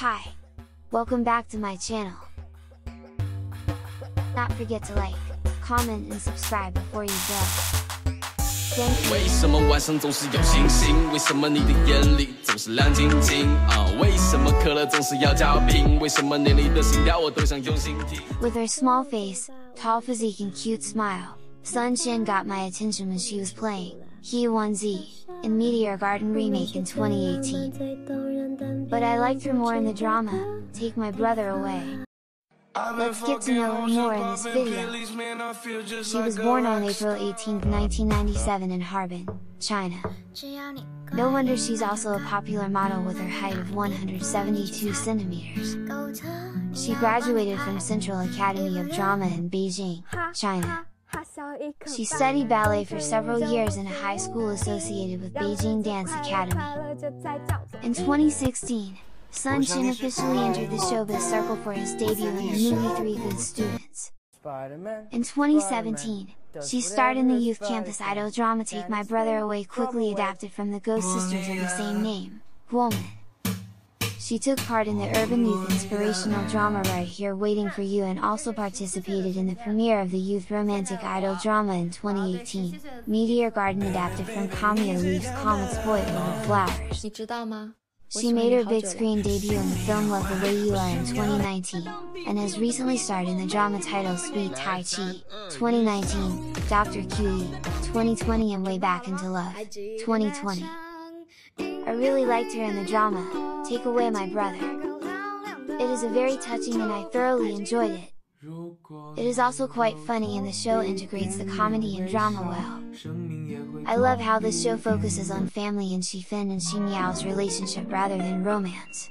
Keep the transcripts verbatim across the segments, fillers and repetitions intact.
Hi! Welcome back to my channel! Not forget to like, comment and subscribe before you go! Thank you! 为什么晚上总是有星星？为什么你的眼里总是亮晶晶？啊，为什么可乐总是要加冰？为什么你的心跳我都想用心听？ With her small face, tall physique and cute smile, Sun Qian got my attention when she was playing He Yuanzi in Meteor Garden remake in twenty eighteen. But I liked her more in the drama, Take My Brother Away. Let's get to know her more in this video. She was born on April eighteenth nineteen ninety-seven in Harbin, China. No wonder she's also a popular model with her height of one hundred seventy-two centimeters. She graduated from Central Academy of Drama in Beijing, China. She studied ballet for several years in a high school associated with Beijing Dance Academy. In twenty sixteen, Sun Qian officially entered the showbiz circle for his debut in the movie Three Good Students. In twenty seventeen, she starred in the youth campus idol drama Take My Brother Away, quickly adapted from the Ghost Sisters of the same name, Guoman. She took part in the urban youth inspirational drama Right Here Waiting for You and also participated in the premiere of the youth romantic idol drama in twenty eighteen, Meteor Garden, adapted from Kamiya Leaves Comet's Boys Over Flowers. She made her big screen debut in the film Love the Way You Are in twenty nineteen, and has recently starred in the drama titled Sweet Tai Chi, twenty nineteen, Doctor Cutie, twenty twenty and Way Back Into Love, twenty twenty. I really liked her in the drama, Take Away My Brother. It is a very touching and I thoroughly enjoyed it. It is also quite funny and the show integrates the comedy and drama well. I love how this show focuses on family and Xi Fen and Xi Miao's relationship rather than romance.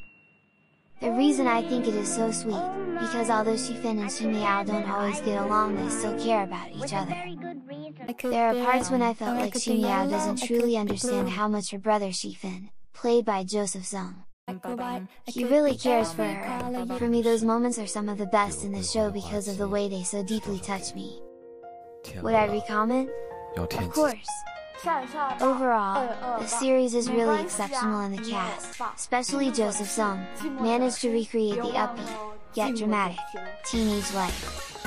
The reason I think it is so sweet, because although Xi Fen and Xi Miao don't always get along, they still care about each other. There are parts when I felt like Xi Miao doesn't truly understand how much her brother Xi Fen, played by Joseph Zeng, he really cares for her. For me, those moments are some of the best in the show because of the way they so deeply touch me. Would I recommend? Of course! Overall, the series is really exceptional and the cast, especially Joseph Song, managed to recreate the upbeat, yet dramatic, teenage life.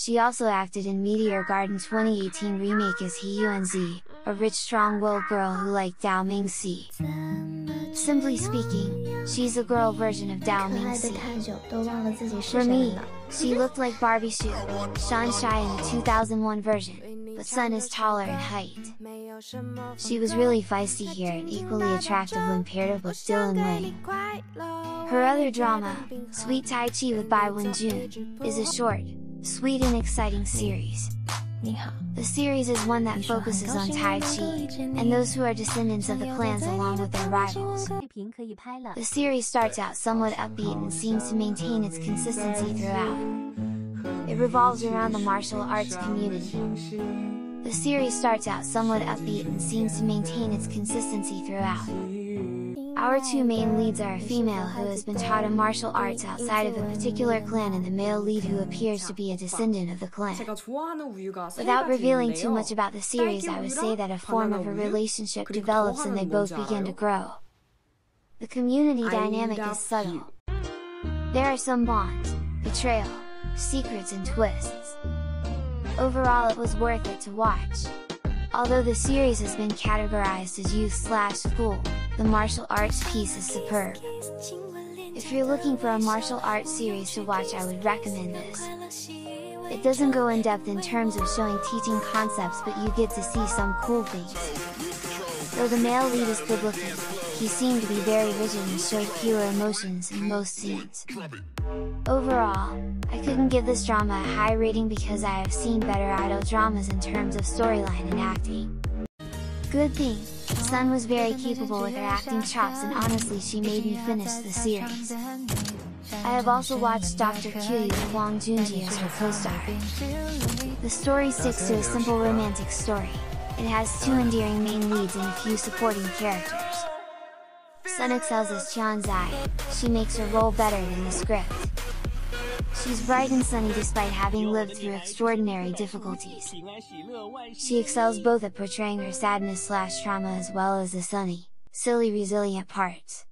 She also acted in Meteor Garden twenty eighteen remake as He Yuanzi, a rich strong-willed girl who liked Dao Ming-si. Simply speaking, she's a girl version of Dao Ming-si. For me, she looked like Barbie Xu, Shan Shai in the two thousand one version, but Sun is taller in height. She was really feisty here and equally attractive when paired up with Dylan Wang. Her other drama, Sweet Tai Chi with Bai Wenjun, is a short, sweet and exciting series. The series is one that focuses on Tai Chi, and those who are descendants of the clans along with their rivals. The series starts out somewhat upbeat and seems to maintain its consistency throughout. It revolves around the martial arts community. The series starts out somewhat upbeat and seems to maintain its consistency throughout. Our two main leads are a female who has been taught a martial arts outside of a particular clan and the male lead who appears to be a descendant of the clan. Without revealing too much about the series, I would say that a form of a relationship develops and they both begin to grow. The community dynamic is subtle. There are some bonds, betrayal, secrets and twists. Overall, it was worth it to watch. Although the series has been categorized as youth slash school, the martial arts piece is superb. If you're looking for a martial arts series to watch, I would recommend this. It doesn't go in depth in terms of showing teaching concepts, but you get to see some cool things. Though the male lead is good looking, he seemed to be very rigid and showed fewer emotions in most scenes. Overall, I couldn't give this drama a high rating because I have seen better idol dramas in terms of storyline and acting. Good thing, Sun was very capable with her acting chops and honestly she made me finish the series. I have also watched Doctor Cutie with Huang Junjie as her co-star. The story sticks to a simple romantic story. It has two endearing main leads and a few supporting characters. Sun excels as Qian Zai, she makes her role better than the script. She's bright and sunny despite having lived through extraordinary difficulties. She excels both at portraying her sadness slash trauma as well as the sunny, silly resilient parts.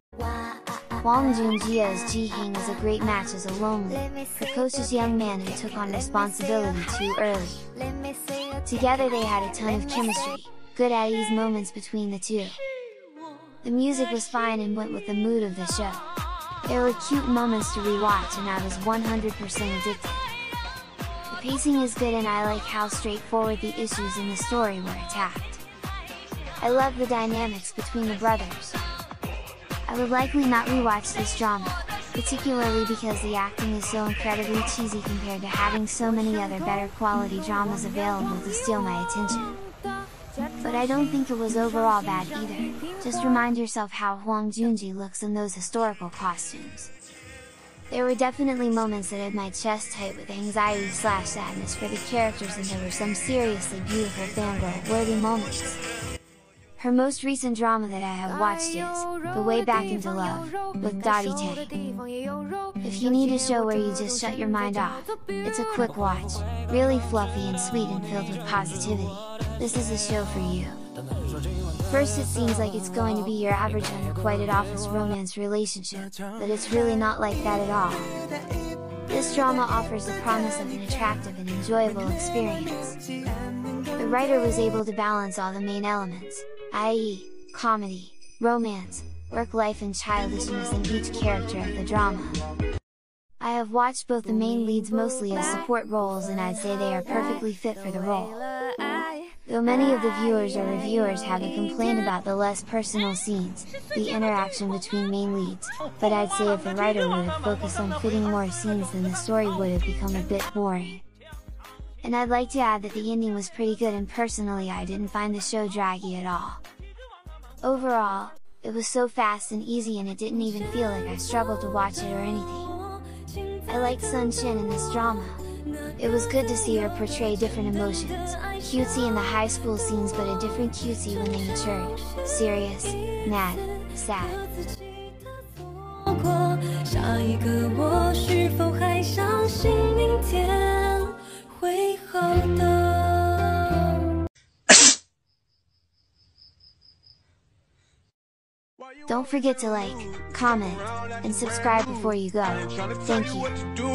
Huang Junjie as Ji Heng is a great match as a lonely, precocious young man who took on responsibility too early. Together they had a ton of chemistry, good at ease moments between the two. The music was fine and went with the mood of the show. There were cute moments to rewatch and I was one hundred percent addicted. The pacing is good and I like how straightforward the issues in the story were attacked. I love the dynamics between the brothers. I would likely not rewatch this drama, particularly because the acting is so incredibly cheesy compared to having so many other better quality dramas available to steal my attention. But I don't think it was overall bad either, just remind yourself how Huang Junjie looks in those historical costumes. There were definitely moments that had my chest tight with anxiety slash sadness for the characters, and there were some seriously beautiful fangirl-worthy moments. Her most recent drama that I have watched is The Way Back into Love, with Dottie Tang. If you need a show where you just shut your mind off, it's a quick watch, really fluffy and sweet and filled with positivity, this is a show for you. First it seems like it's going to be your average unrequited office romance relationship, but it's really not like that at all. This drama offers the promise of an attractive and enjoyable experience. The writer was able to balance all the main elements, that is, comedy, romance, work life and childishness in each character of the drama. I have watched both the main leads mostly as support roles and I'd say they are perfectly fit for the role. Though many of the viewers or reviewers have a complaint about the less personal scenes, the interaction between main leads, but I'd say if the writer would have focused on fitting more scenes then the story would have become a bit boring. And I'd like to add that the ending was pretty good and personally I didn't find the show draggy at all. Overall, it was so fast and easy and it didn't even feel like I struggled to watch it or anything. I liked Sun Qian in this drama. It was good to see her portray different emotions, cutesy in the high school scenes but a different cutesy when they matured, serious, mad, sad. Don't forget to like, comment, and subscribe before you go. Thank you.